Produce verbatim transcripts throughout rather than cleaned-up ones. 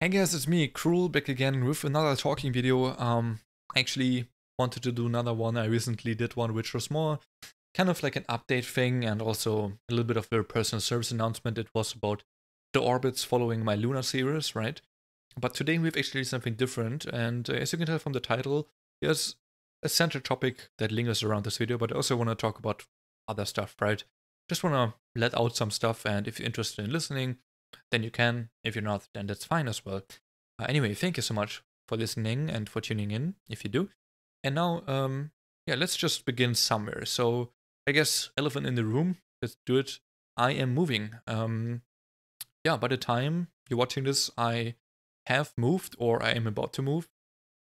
Hey guys, it's me, Krul, back again with another talking video. Um, actually wanted to do another one. I recently did one which was more kind of like an update thing and also a little bit of a personal service announcement. It was about the orbits following my lunar series, right? But today we have actually something different, and uh, as you can tell from the title, there's a central topic that lingers around this video, but I also want to talk about other stuff, right? Just want to let out some stuff, and if you're interested in listening, then you can. If you're not, then that's fine as well. Uh, anyway, thank you so much for listening and for tuning in, if you do. And now, um, yeah, let's just begin somewhere. So I guess elephant in the room, let's do it. I am moving. Um, yeah, by the time you're watching this, I have moved, or I am about to move.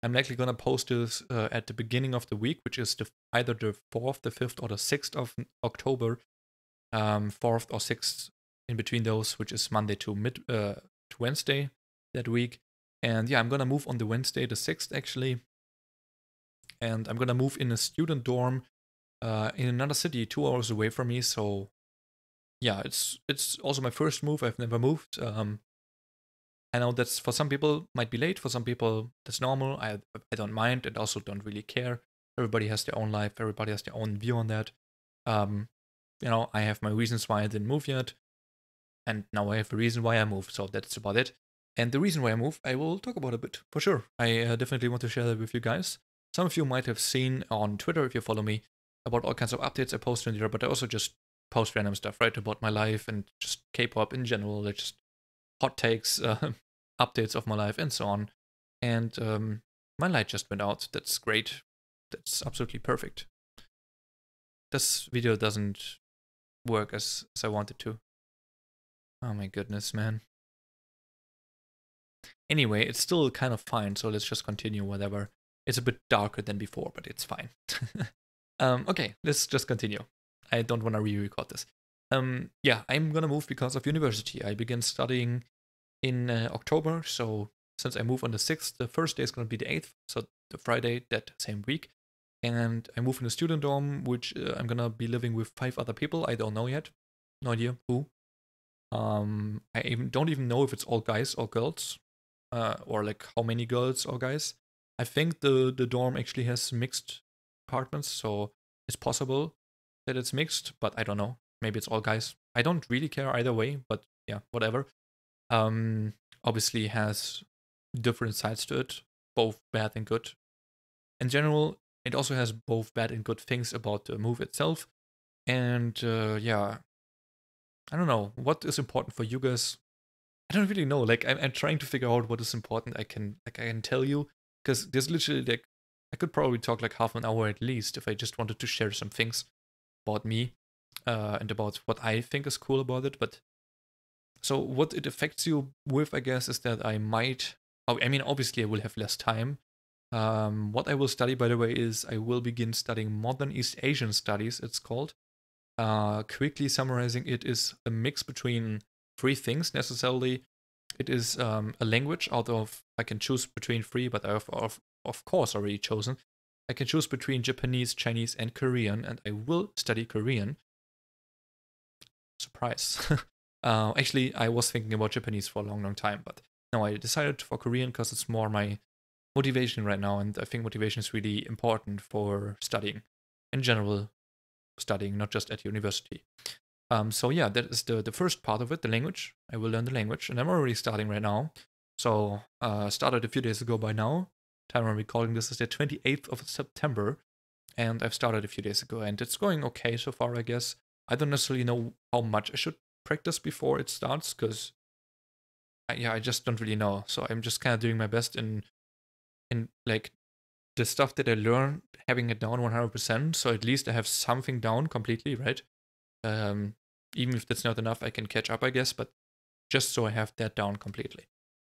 I'm likely going to post this uh, at the beginning of the week, which is the, either the fourth, the fifth, or the sixth of October, um, fourth or sixth. In between those, which is Monday to mid uh, to Wednesday that week. And yeah, I'm gonna move on the Wednesday, the sixth actually. And I'm gonna move in a student dorm uh, in another city two hours away from me. So yeah, it's it's also my first move. I've never moved. Um, I know that's for some people might be late. For some people that's normal. I I don't mind and also don't really care. Everybody has their own life. Everybody has their own view on that. Um, you know, I have my reasons why I didn't move yet. And now I have a reason why I moved, so that's about it. And the reason why I moved, I will talk about a bit, for sure. I uh, definitely want to share that with you guys. Some of you might have seen on Twitter, if you follow me, about all kinds of updates I post in there, but I also just post random stuff, right, about my life and just K-pop in general, like just hot takes, uh, updates of my life, and so on. And um, my light just went out. That's great. That's absolutely perfect. This video doesn't work as, as I wanted to. Oh my goodness, man. Anyway, it's still kind of fine, so let's just continue whatever. It's a bit darker than before, but it's fine. um, okay, let's just continue. I don't want to re-record this. Um, yeah, I'm gonna move because of university. I begin studying in uh, October, so since I move on the sixth, the first day is gonna be the eighth, so the Friday that same week. And I move in a student dorm, which uh, I'm gonna be living with five other people. I don't know yet. No idea who. Um, I even don't even know if it's all guys or girls, uh, or like how many girls or guys. I think the, the dorm actually has mixed apartments, so it's possible that it's mixed, but I don't know. Maybe it's all guys. I don't really care either way, but yeah, whatever. Um, obviously has different sides to it, both bad and good. In general, it also has both bad and good things about the move itself. And uh, yeah. I don't know, what is important for you guys? I don't really know, like, I'm, I'm trying to figure out what is important. I can, like, I can tell you, because there's literally, like, I could probably talk, like, half an hour at least if I just wanted to share some things about me uh, and about what I think is cool about it, but so what it affects you with, I guess, is that I might, I mean, obviously I will have less time. Um, what I will study, by the way, is I will begin studying Modern East Asian Studies, it's called. Uh, quickly summarizing, it is a mix between three things necessarily. It is um, a language out of, I can choose between three, but I have of, of course already chosen. I can choose between Japanese, Chinese, and Korean, and I will study Korean. Surprise. uh, actually, I was thinking about Japanese for a long, long time, but no, I decided for Korean because it's more my motivation right now, and I think motivation is really important for studying in general. Studying, not just at university. Um, so yeah, that is the, the first part of it, the language. I will learn the language, and I'm already starting right now. So uh, started a few days ago by now. Time I'm recording this is the twenty-eighth of September, and I've started a few days ago, and it's going okay so far, I guess. I don't necessarily know how much I should practice before it starts, because I, yeah, I just don't really know. So I'm just kind of doing my best in, in like, the stuff that I learned, having it down one hundred percent, so at least I have something down completely, right? Um, even if that's not enough, I can catch up, I guess, but just so I have that down completely.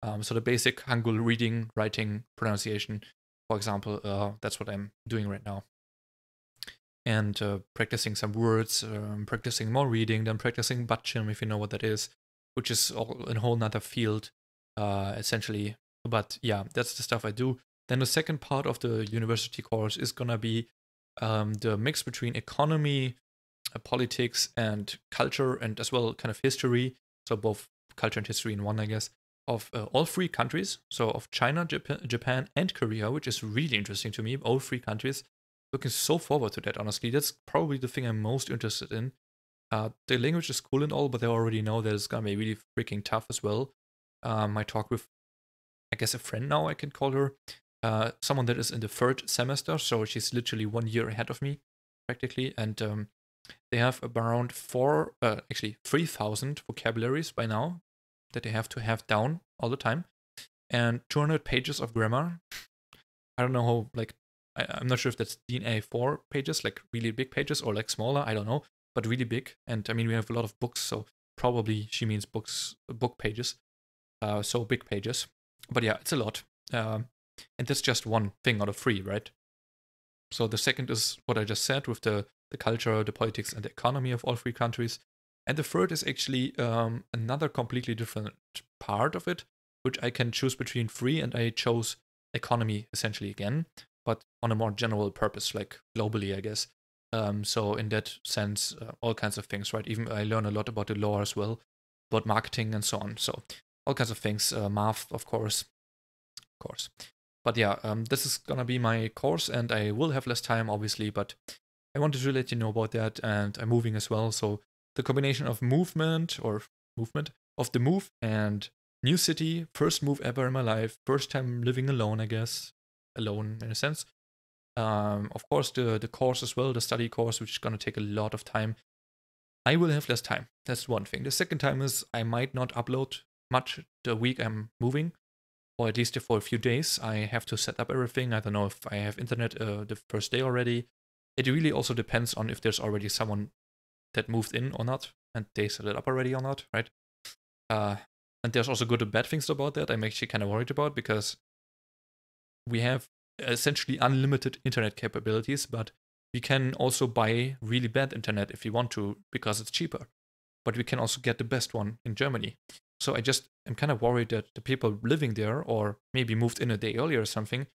Um, so the basic Hangul reading, writing, pronunciation, for example, uh, that's what I'm doing right now. And uh, practicing some words, um, practicing more reading, then practicing Bat-Chim, if you know what that is, which is all, a whole nother field, uh, essentially. But yeah, that's the stuff I do. Then the second part of the university course is going to be um, the mix between economy, uh, politics, and culture, and as well kind of history. So both culture and history in one, I guess, of uh, all three countries, so of China, Jap Japan, and Korea, which is really interesting to me. All three countries. Looking so forward to that, honestly. That's probably the thing I'm most interested in. Uh, the language is cool and all, but they already know that it's going to be really freaking tough as well. Um, I talked with, I guess, a friend now, I can call her. Uh, someone that is in the third semester, so she's literally one year ahead of me, practically. And um, they have around four, uh, actually three thousand vocabularies by now that they have to have down all the time. And two hundred pages of grammar. I don't know how, like, I, I'm not sure if that's D N A four pages, like really big pages, or like smaller, I don't know, but really big. And I mean, we have a lot of books, so probably she means books, book pages, uh, so big pages. But yeah, it's a lot. Um, and that's just one thing out of three, right? So the second is what I just said with the, the culture, the politics, and the economy of all three countries. And the third is actually um, another completely different part of it, which I can choose between three, and I chose economy essentially again, but on a more general purpose, like globally, I guess. Um, so in that sense, uh, all kinds of things, right? Even I learn a lot about the law as well, about marketing and so on. So all kinds of things, uh, math, of course, of course. But yeah, um, this is gonna be my course, and I will have less time, obviously, but I wanted to let you know about that, and I'm moving as well. So the combination of movement, or movement, of the move and new city, first move ever in my life, first time living alone, I guess, alone in a sense. Um, of course, the, the course as well, the study course, which is gonna take a lot of time. I will have less time, that's one thing. The second time is I might not upload much the week I'm moving, or at least for a few days. I have to set up everything. I don't know if I have internet uh, the first day already. It really also depends on if there's already someone that moved in or not, and they set it up already or not, right? Uh, and there's also good and bad things about that I'm actually kind of worried about, because we have essentially unlimited internet capabilities, but we can also buy really bad internet if we want to, because it's cheaper. But we can also get the best one in Germany. So I just am kind of worried that the people living there, or maybe moved in a day earlier or something,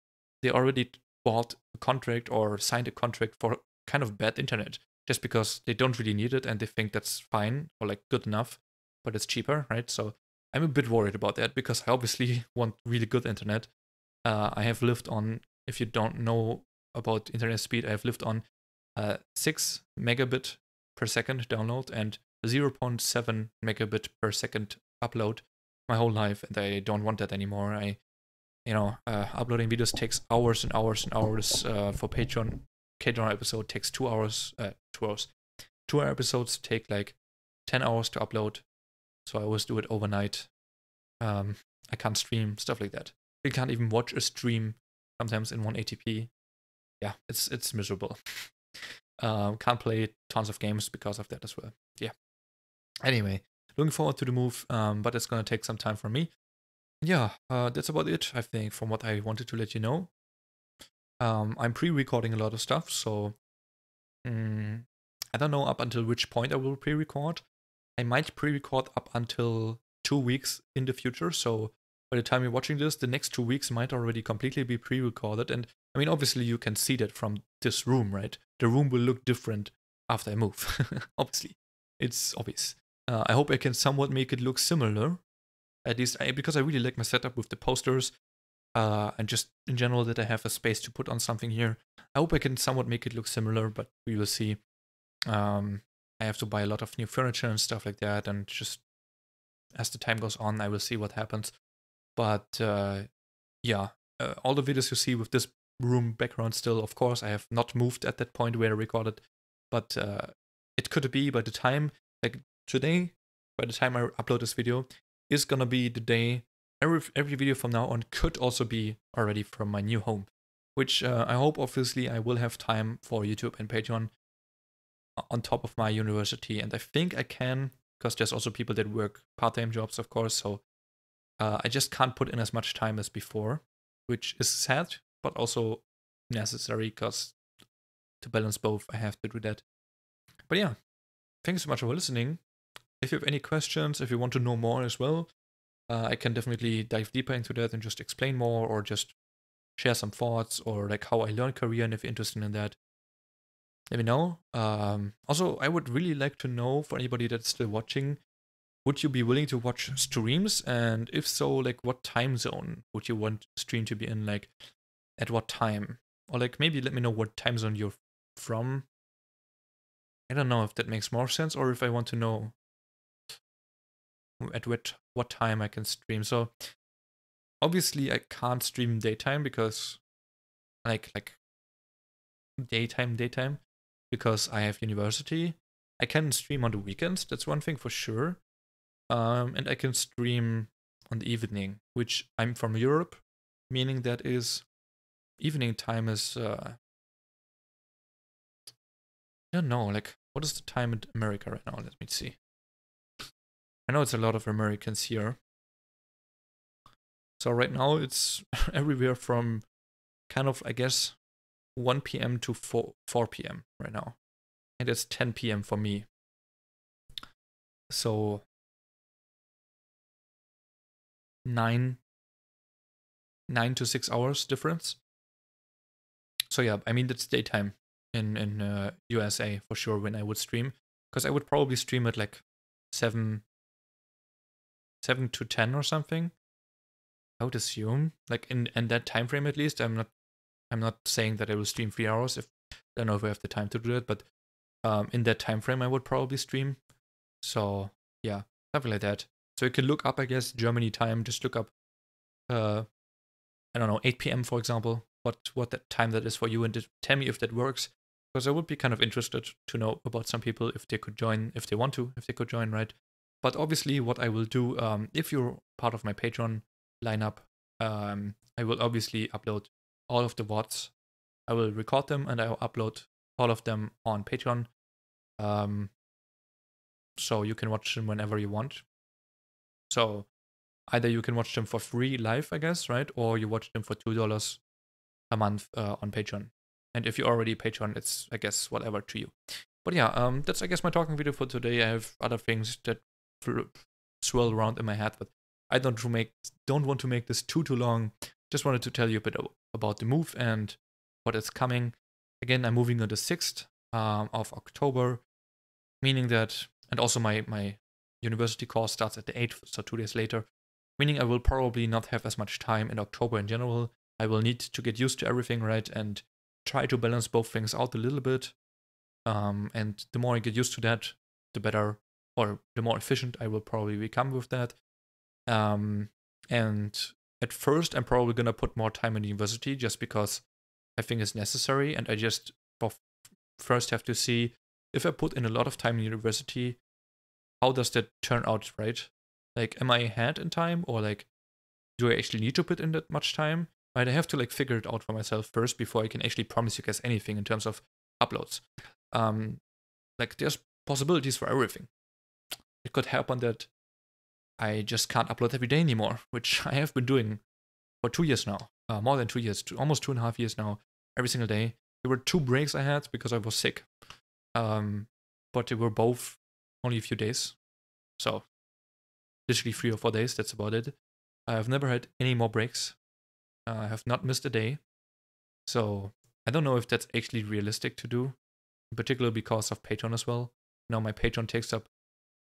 they already bought a contract or signed a contract for kind of bad internet, just because they don't really need it and they think that's fine or like good enough, but it's cheaper, right? So I'm a bit worried about that, because I obviously want really good internet. Uh, I have lived on, if you don't know about internet speed, I have lived on uh, six megabit per second download and zero point seven megabit per second upload my whole life, and I don't want that anymore. I, you know, uh, uploading videos takes hours and hours and hours. Uh, for Patreon, K-drama episode takes two hours, uh, two hours. Two hour episodes take like ten hours to upload, so I always do it overnight. Um, I can't stream, stuff like that. You can't even watch a stream sometimes in one eighty p. Yeah, it's it's miserable. Uh, can't play tons of games because of that as well. Yeah. Anyway, looking forward to the move, um, but it's going to take some time for me. Yeah, uh, that's about it, I think, from what I wanted to let you know. Um, I'm pre-recording a lot of stuff, so um, I don't know up until which point I will pre-record. I might pre-record up until two weeks in the future, so by the time you're watching this, the next two weeks might already completely be pre-recorded. And I mean, obviously you can see that from this room, right? The room will look different after I move, obviously. It's obvious. Uh, I hope I can somewhat make it look similar, at least I, because I really like my setup with the posters uh, and just in general that I have a space to put on something here. I hope I can somewhat make it look similar, but we will see. Um, I have to buy a lot of new furniture and stuff like that, and just as the time goes on, I will see what happens. But uh, yeah, uh, all the videos you see with this room background still, of course, I have not moved at that point where I recorded, but uh, it could be by the time, like, today, by the time I upload this video, is gonna be the day. Every, every video from now on could also be already from my new home, which uh, I hope, obviously, I will have time for YouTube and Patreon on top of my university. And I think I can, because there's also people that work part-time jobs, of course, so uh, I just can't put in as much time as before, which is sad, but also necessary, because to balance both, I have to do that. But yeah, thanks so much for listening. If you have any questions, if you want to know more as well, uh, I can definitely dive deeper into that and just explain more, or just share some thoughts, or like how I learn Korean if you're interested in that. Let me know. Um, also, I would really like to know, for anybody that's still watching, would you be willing to watch streams? And if so, like what time zone would you want stream to be in? Like at what time? Or like maybe let me know what time zone you're from. I don't know if that makes more sense, or if I want to know at what, what time I can stream. So obviously I can't stream daytime because like like daytime daytime because I have university. I can stream on the weekends, that's one thing for sure. Um, and I can stream on the evening, which I'm from Europe, meaning that is evening time is uh, I don't know, like, what is the time in America right now? Let me see. I know it's a lot of Americans here. So right now it's everywhere from kind of, I guess, one p m to four p m right now. And it's ten p m for me. So nine, nine to six hours difference. So yeah, I mean, that's daytime. in in uh, U S A for sure when I would stream, because I would probably stream at like seven seven to ten or something, I would assume, like in in that time frame at least. I'm not I'm not saying that I will stream three hours if I don't know if I have the time to do that, but um, in that time frame I would probably stream. So yeah, something like that. So you can look up, I guess, Germany time. Just look up uh I don't know, eight p m for example, what what that time that is for you, and tell me if that works. Because I would be kind of interested to know about some people, if they could join, if they want to, if they could join, right? But obviously what I will do, um, if you're part of my Patreon lineup, um, I will obviously upload all of the V O Ds. I will record them and I will upload all of them on Patreon. Um, so you can watch them whenever you want. So either you can watch them for free live, I guess, right? Or you watch them for two dollars a month uh, on Patreon. And if you're already Patreon, it's, I guess, whatever to you. But yeah, um, that's, I guess, my talking video for today. I have other things that swirl around in my head, but I don't make, don't want to make this too, too long. Just wanted to tell you a bit about the move and what is coming. Again, I'm moving on the sixth um, of October, meaning that, and also my, my university course starts at the eighth, so two days later, meaning I will probably not have as much time in October in general. I will need to get used to everything, right? And try to balance both things out a little bit. Um, and the more I get used to that, the better, or the more efficient I will probably become with that. Um, and at first, I'm probably going to put more time in university just because I think it's necessary. And I just first have to see if I put in a lot of time in university, how does that turn out, right? Like, am I ahead in time, or like, do I actually need to put in that much time? Right, I have to like figure it out for myself first before I can actually promise you guys anything in terms of uploads. Um, like there's possibilities for everything. It could happen that I just can't upload every day anymore, which I have been doing for two years now, uh, more than two years, two, almost two and a half years now, every single day. There were two breaks I had because I was sick, um, but they were both only a few days. So literally three or four days, that's about it. I've never had any more breaks. Uh, I have not missed a day, so I don't know if that's actually realistic to do, in particular because of Patreon as well. Now my Patreon takes up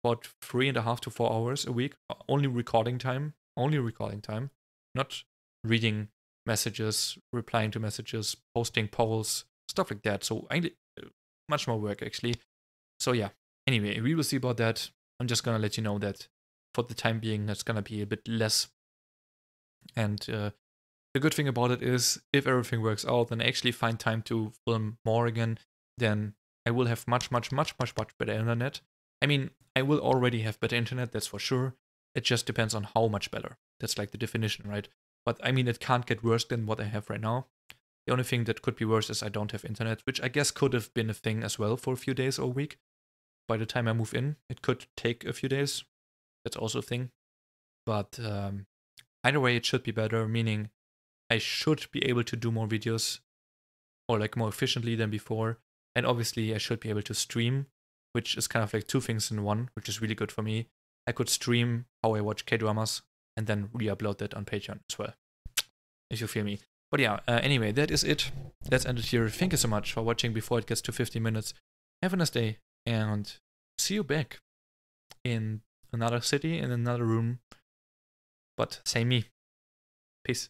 about three and a half to four hours a week, only recording time, only recording time, not reading messages, replying to messages, posting polls, stuff like that. So I much more work actually. So yeah, anyway, we will see about that. I'm just gonna let you know that for the time being, that's gonna be a bit less. And uh, the good thing about it is, if everything works out and I actually find time to film more again, then I will have much, much, much, much, much better internet. I mean, I will already have better internet, that's for sure. It just depends on how much better. That's like the definition, right? But I mean, it can't get worse than what I have right now. The only thing that could be worse is I don't have internet, which I guess could have been a thing as well for a few days or a week. By the time I move in, it could take a few days. That's also a thing. But um, either way, it should be better, meaning I should be able to do more videos, or like more efficiently than before. And obviously I should be able to stream, which is kind of like two things in one, which is really good for me. I could stream how I watch K-dramas and then re-upload that on Patreon as well, if you feel me. But yeah, uh, anyway, that is it. Let's end it here. Thank you so much for watching before it gets to fifty minutes. Have a nice day and see you back in another city in another room. But say me. Peace.